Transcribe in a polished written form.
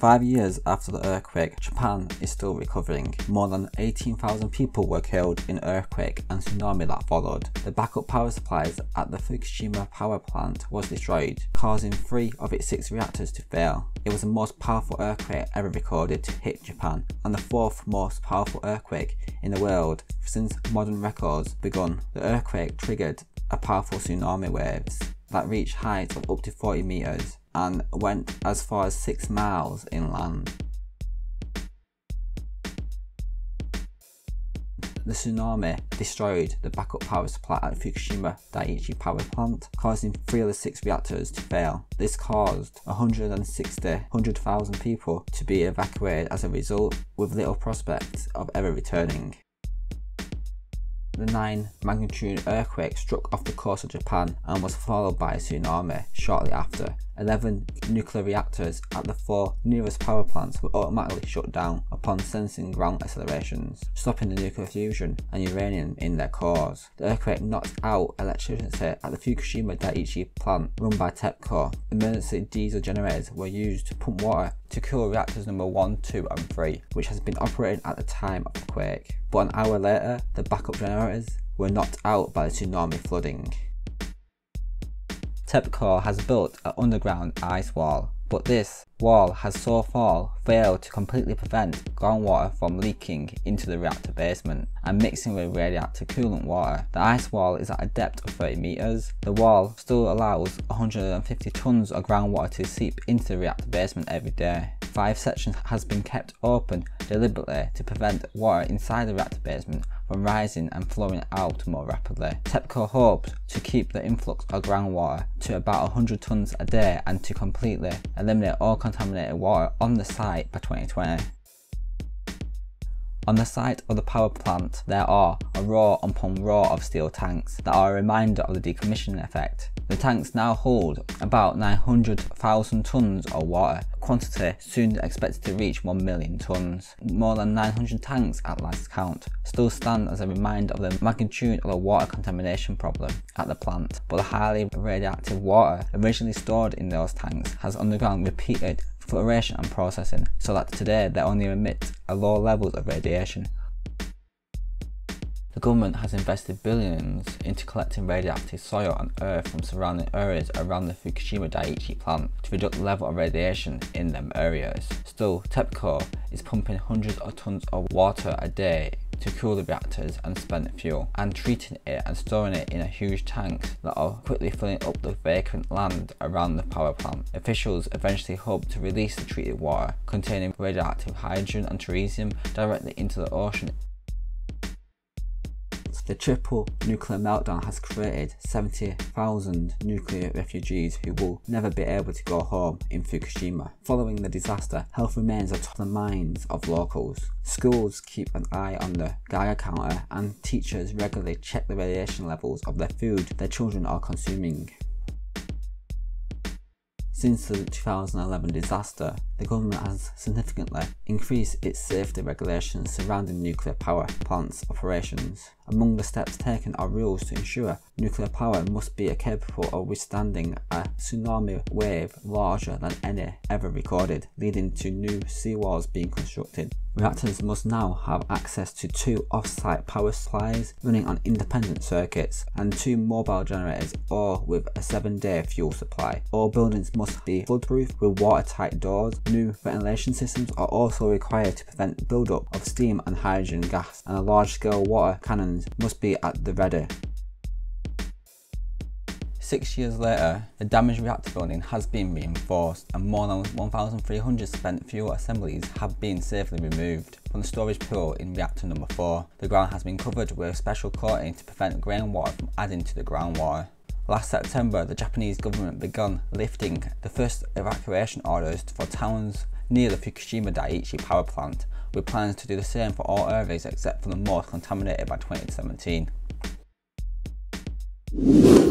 5 years after the earthquake, Japan is still recovering. More than 18,000 people were killed in earthquake and tsunami that followed. The backup power supplies at the Fukushima power plant was destroyed, causing 3 of its 6 reactors to fail. It was the most powerful earthquake ever recorded to hit Japan, and the 4th most powerful earthquake in the world since modern records begun. The earthquake triggered a powerful tsunami waves that reached heights of up to 40 meters and went as far as 6 miles inland. The tsunami destroyed the backup power supply at Fukushima Daiichi power plant, causing 3 of the 6 reactors to fail. This caused 100,000 people to be evacuated as a result, with little prospect of ever returning. The 9-magnitude earthquake struck off the coast of Japan and was followed by a tsunami shortly after. 11 nuclear reactors at the 4 nearest power plants were automatically shut down upon sensing ground accelerations, stopping the nuclear fusion and uranium in their cores. The earthquake knocked out electricity at the Fukushima Daiichi plant run by TEPCO. Emergency diesel generators were used to pump water to cool reactors number 1, 2 and 3, which has been operating at the time of the quake. But an hour later, the backup generators were knocked out by the tsunami flooding. TEPCO has built an underground ice wall, but this wall has so far failed to completely prevent groundwater from leaking into the reactor basement and mixing with radioactive coolant water. The ice wall is at a depth of 30 meters. The wall still allows 150 tons of groundwater to seep into the reactor basement every day. 5 sections has been kept open deliberately to prevent water inside the reactor basement from rising and flowing out more rapidly. TEPCO hopes to keep the influx of groundwater to about 100 tons a day and to completely eliminate all contaminated water on the site by 2020. On the site of the power plant, there are a row upon row of steel tanks that are a reminder of the decommissioning effect. The tanks now hold about 900,000 tons of water, a quantity soon expected to reach 1 million tons. More than 900 tanks at last count still stand as a reminder of the magnitude of the water contamination problem at the plant, but the highly radioactive water originally stored in those tanks has undergone repeated filtration and processing, so that today they only emit a low levels of radiation. The government has invested billions into collecting radioactive soil and earth from surrounding areas around the Fukushima Daiichi plant to reduce the level of radiation in them areas. Still, TEPCO is pumping hundreds of tons of water a day to cool the reactors and spent fuel, and treating it and storing it in a huge tanks that are quickly filling up the vacant land around the power plant. Officials eventually hope to release the treated water containing radioactive hydrogen and tritium directly into the ocean. The triple nuclear meltdown has created 70,000 nuclear refugees who will never be able to go home in Fukushima. Following the disaster, health remains atop the minds of locals. Schools keep an eye on the Geiger counter, and teachers regularly check the radiation levels of their food their children are consuming. Since the 2011 disaster, the government has significantly increased its safety regulations surrounding nuclear power plants operations. Among the steps taken are rules to ensure nuclear power must be capable of withstanding a tsunami wave larger than any ever recorded, leading to new seawalls being constructed. Reactors must now have access to 2 off-site power supplies running on independent circuits and 2 mobile generators, all with a 7-day fuel supply. All buildings must be floodproof with watertight doors. New ventilation systems are also required to prevent buildup of steam and hydrogen gas, and a large-scale water cannons must be at the ready. 6 years later, the damaged reactor building has been reinforced and more than 1,300 spent fuel assemblies have been safely removed from the storage pool in reactor number 4. The ground has been covered with a special coating to prevent groundwater from adding to the groundwater. Last September, the Japanese government began lifting the first evacuation orders for towns near the Fukushima Daiichi power plant, with plans to do the same for all areas except for the most contaminated by 2017.